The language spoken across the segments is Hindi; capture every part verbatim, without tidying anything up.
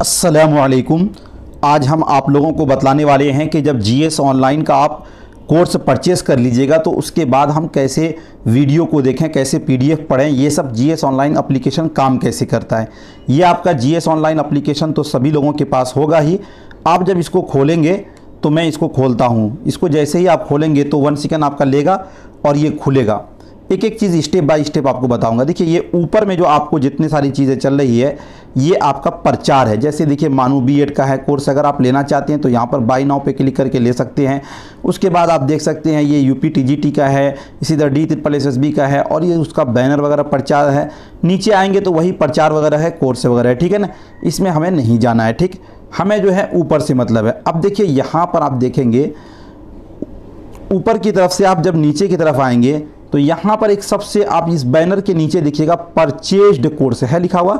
अस्सलामुअलैकुम। आज हम आप लोगों को बतलाने वाले हैं कि जब जीएस ऑनलाइन का आप कोर्स परचेस कर लीजिएगा तो उसके बाद हम कैसे वीडियो को देखें, कैसे पीडीएफ पढ़ें, ये सब जीएस ऑनलाइन एप्लीकेशन काम कैसे करता है। ये आपका जीएस ऑनलाइन एप्लीकेशन तो सभी लोगों के पास होगा ही। आप जब इसको खोलेंगे तो मैं इसको खोलता हूँ, इसको जैसे ही आप खोलेंगे तो वन सेकेंड आपका लेगा और ये खुलेगा। एक एक चीज़ स्टेप बाय स्टेप आपको बताऊंगा। देखिए ये ऊपर में जो आपको जितनी सारी चीज़ें चल रही है ये आपका प्रचार है। जैसे देखिए मानू बीएड का है कोर्स, अगर आप लेना चाहते हैं तो यहाँ पर बाय नाउ पे क्लिक करके ले सकते हैं। उसके बाद आप देख सकते हैं ये यूपी टीजीटी का है, इसी तरह D triple S S B का है और ये उसका बैनर वगैरह प्रचार है। नीचे आएंगे तो वही प्रचार वगैरह है, कोर्स वगैरह है, ठीक है ना। इसमें हमें नहीं जाना है, ठीक, हमें जो है ऊपर से मतलब है। अब देखिए यहाँ पर आप देखेंगे ऊपर की तरफ से, आप जब नीचे की तरफ आएंगे तो यहाँ पर एक सबसे आप इस बैनर के नीचे देखिएगा परचेज्ड कोर्स है लिखा हुआ।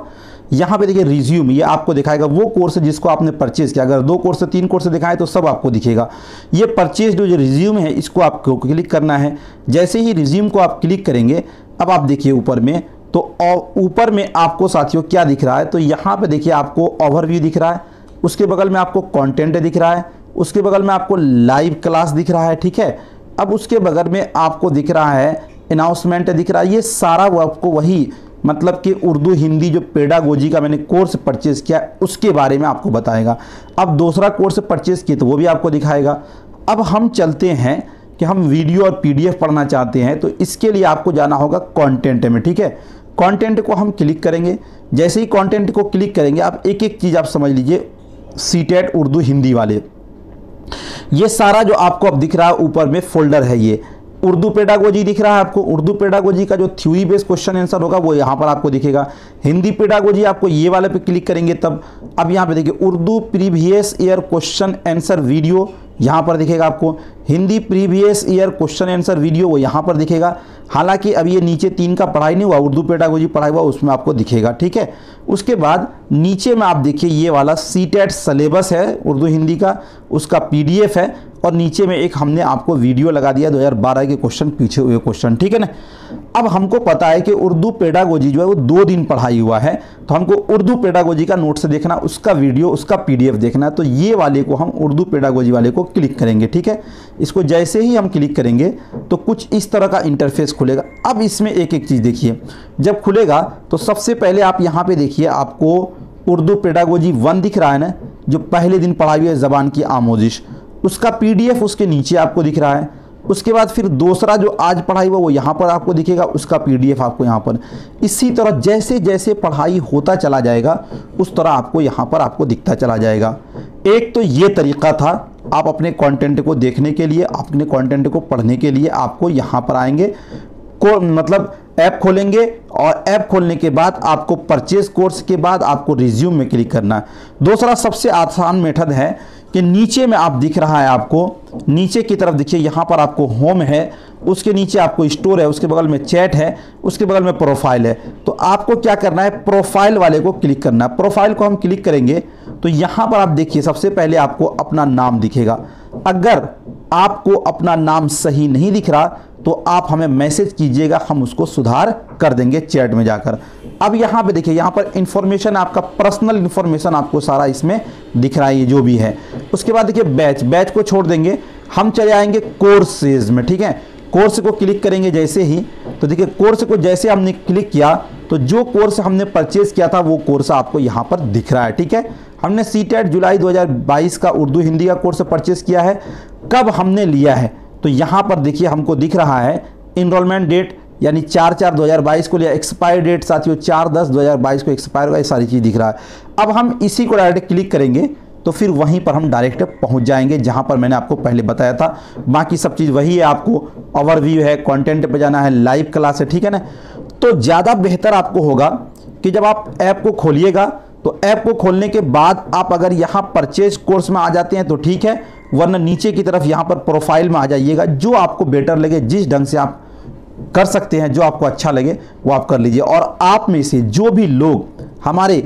यहाँ पे देखिए रिज्यूम, ये आपको दिखाएगा वो कोर्स जिसको आपने परचेज किया। अगर दो कोर्स तीन कोर्स दिखाएं तो सब आपको दिखेगा। ये परचेज्ड जो रिज्यूम है इसको आपको क्लिक करना है। जैसे ही रिज्यूम को आप क्लिक करेंगे, अब आप देखिए ऊपर में, तो ऊपर में आपको साथियों क्या दिख रहा है, तो यहाँ पर देखिए आपको ओवरव्यू दिख रहा है, उसके बगल में आपको कॉन्टेंट दिख रहा है, उसके बगल में आपको लाइव क्लास दिख रहा है, ठीक है। अब उसके बगल में आपको दिख रहा है अनाउंसमेंट दिख रहा है। ये सारा वो आपको वही मतलब कि उर्दू हिंदी जो पेडागोजी का मैंने कोर्स परचेज़ किया उसके बारे में आपको बताएगा। अब दूसरा कोर्स परचेज़ किया तो वो भी आपको दिखाएगा। अब हम चलते हैं कि हम वीडियो और पीडीएफ पढ़ना चाहते हैं तो इसके लिए आपको जाना होगा कॉन्टेंट में, ठीक है। कॉन्टेंट को हम क्लिक करेंगे। जैसे ही कॉन्टेंट को क्लिक करेंगे आप एक एक चीज़ आप समझ लीजिए, सीटेट उर्दू हिंदी वाले, ये सारा जो आपको अब दिख रहा है ऊपर में फोल्डर है। ये उर्दू पेडागोजी दिख रहा है आपको, उर्दू पेडागोजी का जो थ्योरी बेस्ड क्वेश्चन आंसर होगा वो यहाँ पर आपको दिखेगा। हिंदी पेडागोजी आपको ये वाले पे क्लिक करेंगे तब, अब यहाँ पे देखिए Urdu previous year question answer video यहाँ पर दिखेगा आपको, Hindi previous year question answer video वो यहाँ पर दिखेगा। हालांकि अब ये नीचे तीन का पढ़ाई नहीं हुआ, उर्दू पेडागोजी पढ़ाई हुआ उसमें आपको दिखेगा, ठीक है। उसके बाद नीचे में आप देखिए ये वाला सीटेट सलेबस है उर्दू हिंदी का, उसका पीडीएफ है और नीचे में एक हमने आपको वीडियो लगा दिया दो हज़ार बारह के क्वेश्चन, पीछे हुए क्वेश्चन, ठीक है ना। अब हमको पता है कि उर्दू पेडागोजी जो है वो दो दिन पढ़ाई हुआ है तो हमको उर्दू पेडागोजी का नोट से देखना, उसका वीडियो, उसका पीडीएफ देखना है। तो ये वाले को हम उर्दू पेडागोजी वाले को क्लिक करेंगे, ठीक है। इसको जैसे ही हम क्लिक करेंगे तो कुछ इस तरह का इंटरफेस खुलेगा। अब इसमें एक एक चीज़ देखिए, जब खुलेगा तो सबसे पहले आप यहाँ पर देखिए आपको उर्दू पेडागोजी वन दिख रहा है ना, जो पहले दिन पढ़ाई हुई है ज़बान की आमोजिश, उसका पीडीएफ उसके नीचे आपको दिख रहा है। उसके बाद फिर दूसरा जो आज पढ़ाई हुआ वो यहाँ पर आपको दिखेगा, उसका पीडीएफ आपको यहाँ पर। इसी तरह जैसे जैसे पढ़ाई होता चला जाएगा उस तरह आपको यहाँ पर आपको दिखता चला जाएगा। एक तो ये तरीका था आप अपने कंटेंट को देखने के लिए, अपने कंटेंट को पढ़ने के लिए। आपको यहाँ पर आएंगे को मतलब ऐप खोलेंगे और ऐप खोलने के बाद आपको परचेज कोर्स के बाद आपको रिज्यूम में क्लिक करना है। दूसरा सबसे आसान मेथड है कि नीचे में आप दिख रहा है आपको, नीचे की तरफ देखिए यहाँ पर आपको होम है, उसके नीचे आपको स्टोर है, उसके बगल में चैट है, उसके बगल में प्रोफाइल है। तो आपको क्या करना है, प्रोफाइल वाले को क्लिक करना है। प्रोफाइल को हम क्लिक करेंगे तो यहाँ पर आप देखिए सबसे पहले आपको अपना नाम दिखेगा। अगर आपको अपना नाम सही नहीं दिख रहा तो आप हमें मैसेज कीजिएगा, हम उसको सुधार कर देंगे चैट में जाकर। अब यहाँ पे देखिए यहाँ पर इंफॉर्मेशन, आपका पर्सनल इंफॉर्मेशन आपको सारा इसमें दिख रहा है, ये जो भी है। उसके बाद देखिए बैच, बैच को छोड़ देंगे, हम चले आएंगे कोर्सेज में, ठीक है। कोर्स को क्लिक करेंगे जैसे ही तो देखिए कोर्स को जैसे हमने क्लिक किया तो जो कोर्स हमने परचेज किया था वो कोर्स आपको यहाँ पर दिख रहा है, ठीक है। हमने सीटेट जुलाई दो हज़ार बाईस का उर्दू हिंदी का कोर्स परचेज किया है, कब हमने लिया है तो यहाँ पर देखिए हमको दिख रहा है इनरोलमेंट डेट, यानी चार चार दो हज़ार बाईस को लिया, एक्सपायर डेट साथियों चार दस दो हज़ार बाईस को एक्सपायर हुआ, ये सारी चीज़ दिख रहा है। अब हम इसी को डायरेक्ट क्लिक करेंगे तो फिर वहीं पर हम डायरेक्ट पहुंच जाएंगे जहां पर मैंने आपको पहले बताया था। बाकी सब चीज़ वही है, आपको ओवरव्यू है, कंटेंट पे जाना है, लाइव क्लास है, ठीक है ना। तो ज़्यादा बेहतर आपको होगा कि जब आप ऐप को खोलिएगा तो ऐप को खोलने के बाद आप अगर यहाँ परचेज कोर्स में आ जाते हैं तो ठीक है, वरना नीचे की तरफ यहाँ पर प्रोफाइल में आ जाइएगा। जो आपको बेटर लगे, जिस ढंग से आप कर सकते हैं, जो आपको अच्छा लगे वो आप कर लीजिए। और आप में से जो भी लोग हमारे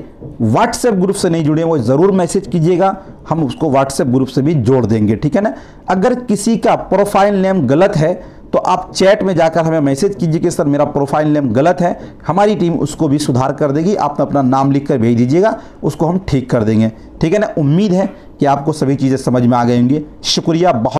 व्हाट्सएप ग्रुप से नहीं जुड़े वो ज़रूर मैसेज कीजिएगा, हम उसको व्हाट्सएप ग्रुप से भी जोड़ देंगे, ठीक है ना। अगर किसी का प्रोफाइल नेम गलत है तो आप चैट में जाकर हमें मैसेज कीजिए कि सर मेरा प्रोफाइल नेम गलत है, हमारी टीम उसको भी सुधार कर देगी। आपने अपना नाम लिख कर भेज दीजिएगा, उसको हम ठीक कर देंगे। ठीक है ना, उम्मीद है कि आपको सभी चीज़ें समझ में आ गई होंगी। शुक्रिया बहुत।